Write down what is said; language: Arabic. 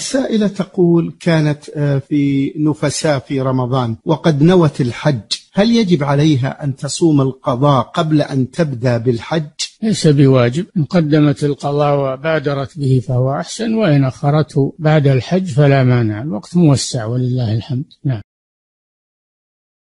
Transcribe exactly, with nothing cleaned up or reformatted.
السائلة تقول: كانت في نفساء في رمضان وقد نوت الحج، هل يجب عليها أن تصوم القضاء قبل أن تبدأ بالحج؟ ليس بواجب، إن قدمت القضاء وبادرت به فهو أحسن، وإن أخرته بعد الحج فلا مانع، الوقت موسع ولله الحمد. نعم.